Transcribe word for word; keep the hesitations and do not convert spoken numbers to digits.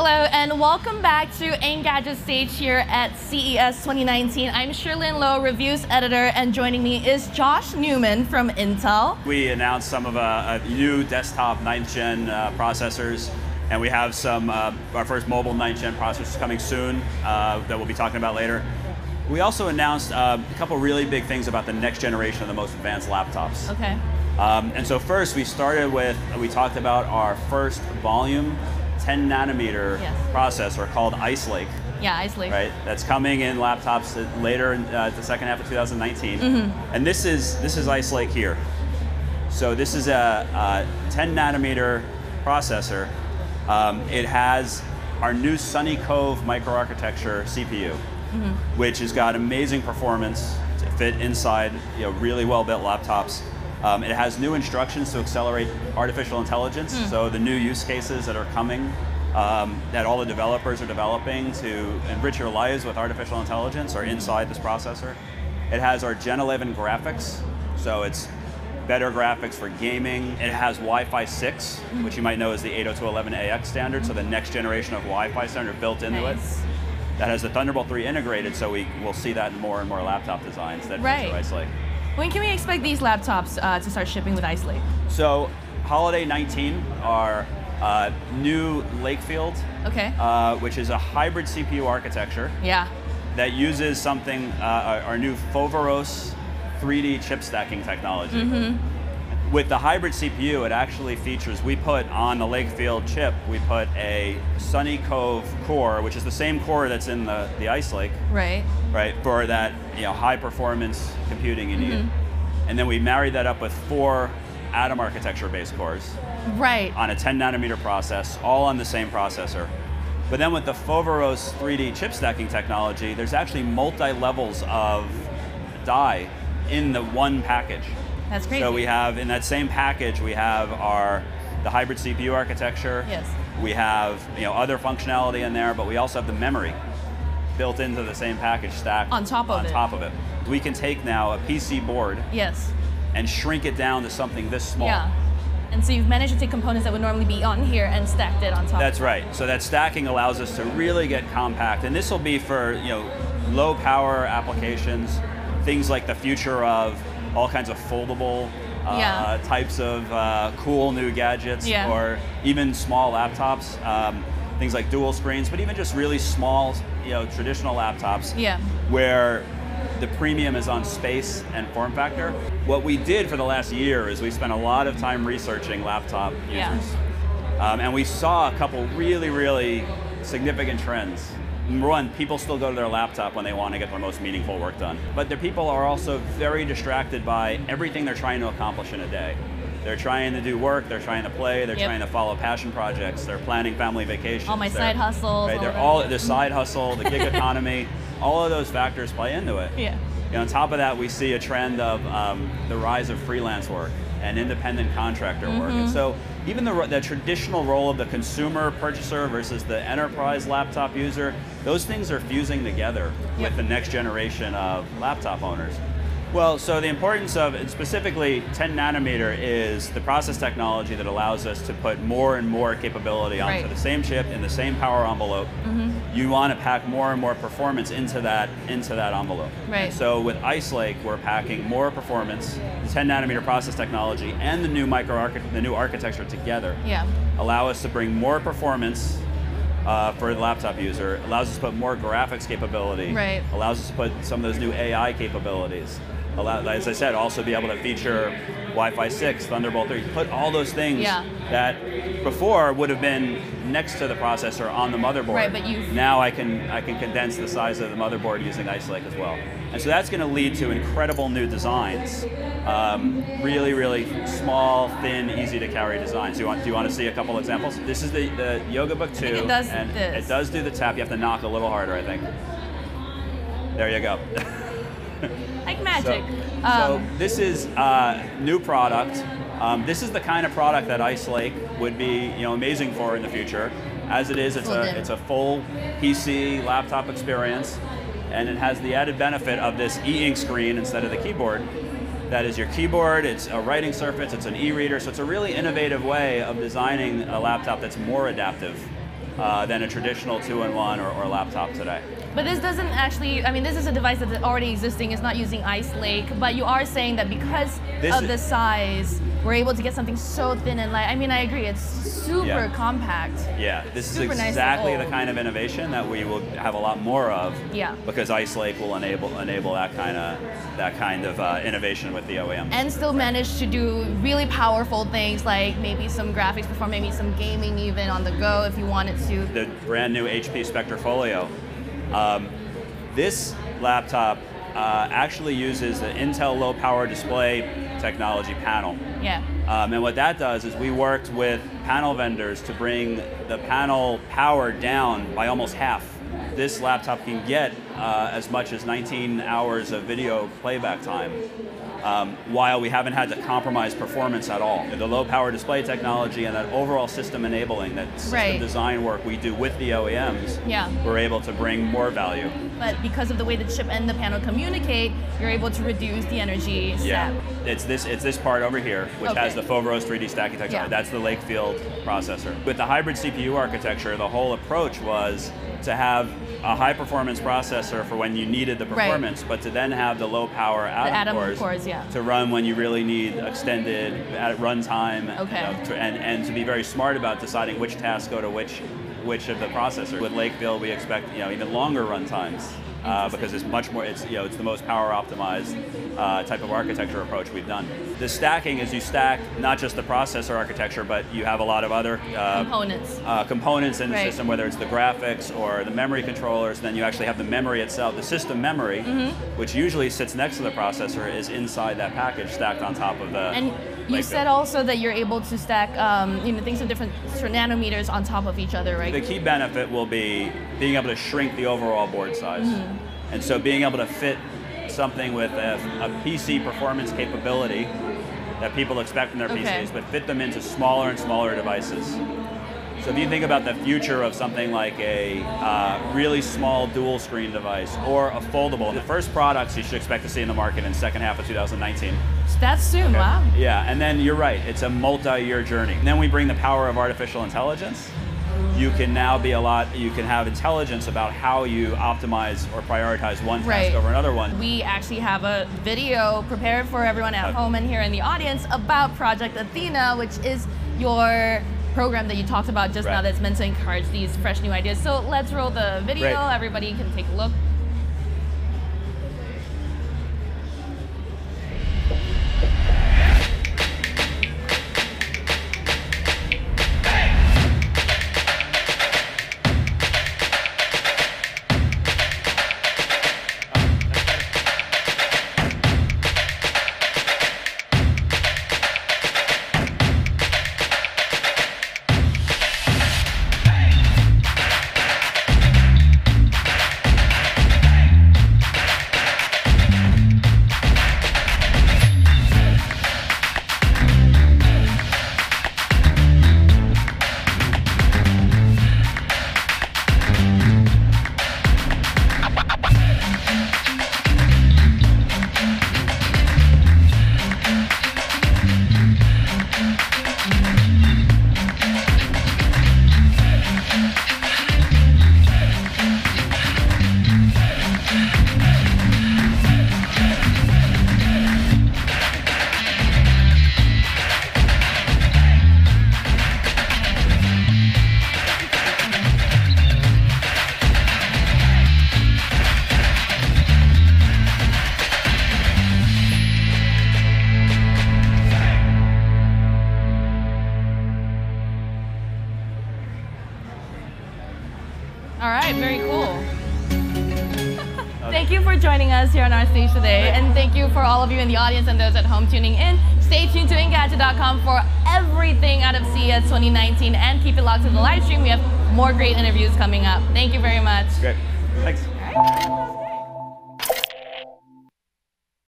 Hello and welcome back to Engadget stage here at C E S twenty nineteen. I'm Shirlyn Lowe, reviews editor, and joining me is Josh Newman from Intel. We announced some of uh, new desktop ninth gen uh, processors, and we have some uh, our first mobile ninth gen processors coming soon uh, that we'll be talking about later. We also announced uh, a couple really big things about the next generation of the most advanced laptops. Okay. Um, and so first we started with, we talked about our first volume ten nanometer yes. processor called Ice Lake. Yeah, Ice Lake. Right, that's coming in laptops later in uh, the second half of two thousand nineteen. Mm-hmm. And this is, this is Ice Lake here. So this is a, a ten nanometer processor. Um, it has our new Sunny Cove microarchitecture C P U. Mm-hmm. Which has got amazing performance to fit inside, you know, really well-built laptops. Um, it has new instructions to accelerate artificial intelligence, mm. so the new use cases that are coming, um, that all the developers are developing to enrich your lives with artificial intelligence are inside this processor. It has our gen eleven graphics, so it's better graphics for gaming. It has Wi-Fi six, mm. which you might know is the eight oh two dot eleven A X standard, so the next generation of Wi-Fi standard built into nice. it. That has the Thunderbolt three integrated, so we will see that in more and more laptop designs that right. feature Ice Lake. When can we expect these laptops uh, to start shipping with Ice Lake? So, holiday nineteen, our uh, new Lakefield, okay. uh, which is a hybrid C P U architecture yeah. that uses something, uh, our new Foveros three D chip stacking technology. Mm-hmm. With the hybrid C P U, it actually features, we put on the Lakefield chip, we put a Sunny Cove core, which is the same core that's in the, the Ice Lake. Right. Right, for that, you know, high performance computing you need. Mm-hmm. And then we married that up with four Atom architecture based cores. Right. On a ten nanometer process, all on the same processor. But then with the Foveros three D chip stacking technology, there's actually multi-levels of die in the one package. That's crazy. So we have, in that same package, we have our the hybrid C P U architecture. Yes. We have, you know, other functionality in there, but we also have the memory built into the same package stack. On top of it. On top of it. We can take now a P C board. Yes. And shrink it down to something this small. Yeah. And so you've managed to take components that would normally be on here and stacked it on top. That's right. So that stacking allows us to really get compact. And this will be for, you know, low power applications, things like the future of all kinds of foldable uh, yeah. types of uh, cool new gadgets yeah. or even small laptops, um, things like dual screens, but even just really small, you know, traditional laptops yeah. where the premium is on space and form factor. What we did for the last year is we spent a lot of time researching laptop users. Yeah. Um, and we saw a couple really, really significant trends. Number one, people still go to their laptop when they want to get their most meaningful work done. But the people are also very distracted by everything they're trying to accomplish in a day. They're trying to do work, they're trying to play, they're yep. trying to follow passion projects, they're planning family vacations. All my side hustles. Right, they're all, all the side hustle, the gig economy, all of those factors play into it. Yeah. And on top of that, we see a trend of um, the rise of freelance work and independent contractor mm-hmm. work. And so even the, the traditional role of the consumer purchaser versus the enterprise laptop user, those things are fusing together yep. with the next generation of laptop owners. Well, so the importance of, and specifically ten nanometer, is the process technology that allows us to put more and more capability onto right. the same chip in the same power envelope. Mm-hmm. You want to pack more and more performance into that into that envelope. Right. And so with Ice Lake, we're packing more performance, the ten nanometer process technology, and the new micro the new architecture together. Yeah. Allow us to bring more performance. Uh, for the laptop user, allows us to put more graphics capability, right. allows us to put some of those new A I capabilities. Allow, as I said, also be able to feature Wi-Fi six, Thunderbolt three, put all those things yeah. that before would have been next to the processor on the motherboard. Right, but you've... Now I can, I can condense the size of the motherboard using Ice Lake as well. And so that's going to lead to incredible new designs. Um, really, really small, thin, easy to carry designs. Do you want, do you want to see a couple examples? This is the, the Yoga Book two. It does and this. It does do the tap. You have to knock a little harder, I think. There you go. Like magic. So, um, so this is a uh, new product. Um, this is the kind of product that Ice Lake would be, you know, amazing for in the future. As it is, it's a, it's a full P C laptop experience, and it has the added benefit of this e-ink screen instead of the keyboard. That is your keyboard, it's a writing surface, it's an e-reader, so it's a really innovative way of designing a laptop that's more adaptive uh, than a traditional two in one or, or laptop today. But this doesn't actually, I mean, this is a device that's already existing, it's not using Ice Lake, but you are saying that because this of is, the size, we're able to get something so thin and light. I mean, I agree, it's super yeah. compact. Yeah, this super is exactly nice the kind of innovation that we will have a lot more of, yeah. because Ice Lake will enable enable that kind of that kind of uh, innovation with the O E M. And still manage to do really powerful things like maybe some graphics before, maybe some gaming even on the go if you wanted to. The brand new H P Spectre Folio. Um, this laptop uh, actually uses the Intel low power display technology panel. Yeah. Um, and what that does is we worked with panel vendors to bring the panel power down by almost half. This laptop can get uh, as much as nineteen hours of video playback time, um, while we haven't had to compromise performance at all. The low power display technology and that overall system enabling, that system right. design work we do with the O E Ms, yeah. we're able to bring more value. But because of the way the chip and the panel communicate, you're able to reduce the energy step. Yeah, it's this, it's this part over here, which okay. has the Foveros three D stacking technology. Yeah. That's the Lakefield processor. With the hybrid C P U architecture, the whole approach was to have a high performance processor for when you needed the performance, right. but to then have the low power Atom, Atom cores, cores yeah. to run when you really need extended runtime, okay. you know, and, and to be very smart about deciding which tasks go to which which of the processors. With Lakefield, we expect you know even longer runtimes uh, because it's much more it's you know it's the most power optimized uh, type of architecture approach we've done. The stacking is you stack not just the processor architecture, but you have a lot of other uh, components uh, components in the right. system, whether it's the graphics or the memory controllers. Then you actually have the memory itself, the system memory, mm-hmm. which usually sits next to the processor, is inside that package stacked on top of the. And You said also that you're able to stack um, you know, things of different nanometers on top of each other, right? The key benefit will be being able to shrink the overall board size. Mm-hmm. And so being able to fit something with a, a P C performance capability that people expect from their okay. P Cs, but fit them into smaller and smaller devices. So if you think about the future of something like a uh, really small dual screen device or a foldable, the first products you should expect to see in the market in the second half of two thousand nineteen. That's soon, okay. wow. Yeah, and then you're right, it's a multi-year journey. And then we bring the power of artificial intelligence. You can now be a lot, you can have intelligence about how you optimize or prioritize one task right. over another one. We actually have a video prepared for everyone at okay. home and here in the audience about Project Athena, which is your program that you talked about just right. now that's meant to encourage these fresh new ideas. So let's roll the video. Right. Everybody can take a look. All right, very cool. Thank you for joining us here on our stage today, and thank you for all of you in the audience and those at home tuning in. Stay tuned to Engadget dot com for everything out of C E S twenty nineteen, and keep it locked to the live stream. We have more great interviews coming up. Thank you very much. Great. Thanks. All right.